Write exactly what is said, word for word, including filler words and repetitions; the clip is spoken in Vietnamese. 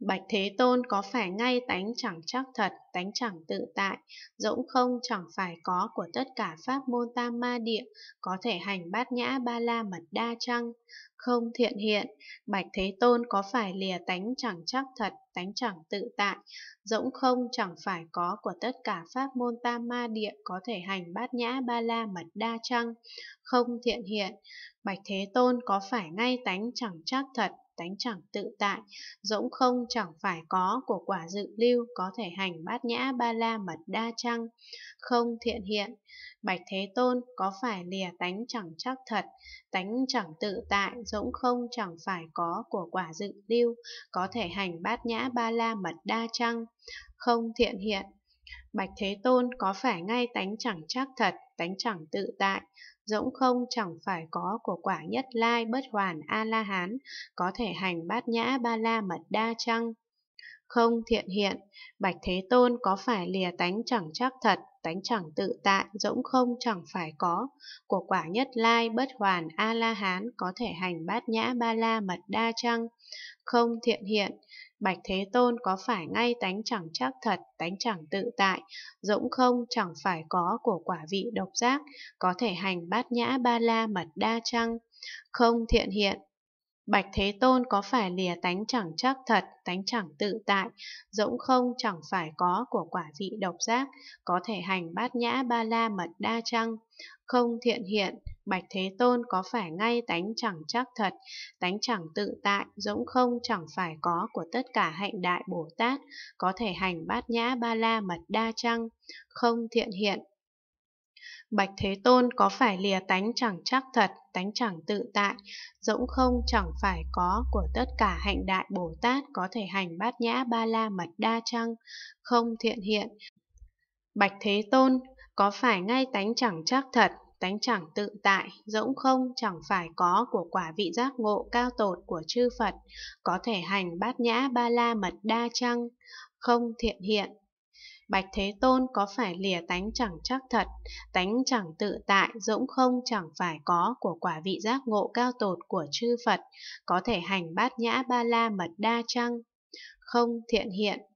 Bạch Thế Tôn, có phải ngay tánh chẳng chắc thật, tánh chẳng tự tại, rỗng không chẳng phải có của tất cả pháp môn tam ma địa, có thể hành bát nhã ba la mật đa chăng? Không thiện hiện. Bạch Thế Tôn, có phải lìa tánh chẳng chắc thật, tánh chẳng tự tại, rỗng không chẳng phải có của tất cả pháp môn tam ma địa, có thể hành bát nhã ba la mật đa chăng? Không thiện hiện. Bạch Thế Tôn, có phải ngay tánh chẳng chắc thật, tánh chẳng tự tại, rỗng không chẳng phải có của quả dự lưu, có thể hành bát nhã ba la mật đa chăng? Không thiện hiện. Bạch Thế Tôn, có phải lìa tánh chẳng chắc thật, tánh chẳng tự tại, rỗng không chẳng phải có của quả dự lưu, có thể hành bát nhã ba la mật đa chăng? Không thiện hiện. Bạch Thế Tôn, có phải ngay tánh chẳng chắc thật, tánh chẳng tự tại, rỗng không chẳng phải có của quả nhất lai bất hoàn a la hán, có thể hành bát nhã ba la mật đa chăng? Không thiện hiện. Bạch Thế Tôn, có phải lìa tánh chẳng chắc thật, tánh chẳng tự tại, rỗng không chẳng phải có của quả nhất lai bất hoàn a la hán, có thể hành bát nhã ba la mật đa chăng? Không thiện hiện. Bạch Thế Tôn, có phải ngay tánh chẳng chắc thật, tánh chẳng tự tại, rỗng không chẳng phải có của quả vị độc giác, có thể hành bát nhã ba la mật đa chăng? Không thiện hiện. Bạch Thế Tôn, có phải lìa tánh chẳng chắc thật, tánh chẳng tự tại, rỗng không chẳng phải có của quả vị độc giác, có thể hành bát nhã ba la mật đa chăng? Không thiện hiện. Bạch Thế Tôn, có phải ngay tánh chẳng chắc thật, tánh chẳng tự tại, rỗng không chẳng phải có của tất cả hạnh đại Bồ Tát, có thể hành bát nhã ba la mật đa chăng? Không thiện hiện. Bạch Thế Tôn, có phải lìa tánh chẳng chắc thật, tánh chẳng tự tại, rỗng không chẳng phải có của tất cả hạnh đại Bồ Tát, có thể hành bát nhã ba la mật đa chăng? Không thiện hiện. Bạch Thế Tôn, có phải ngay tánh chẳng chắc thật, tánh chẳng tự tại, rỗng không chẳng phải có của quả vị giác ngộ cao tột của chư Phật, có thể hành bát nhã ba la mật đa chăng? Không thiện hiện. Bạch Thế Tôn, có phải lìa tánh chẳng chắc thật, tánh chẳng tự tại, rỗng không chẳng phải có của quả vị giác ngộ cao tột của chư Phật, có thể hành bát nhã ba la mật đa chăng? Không thiện hiện.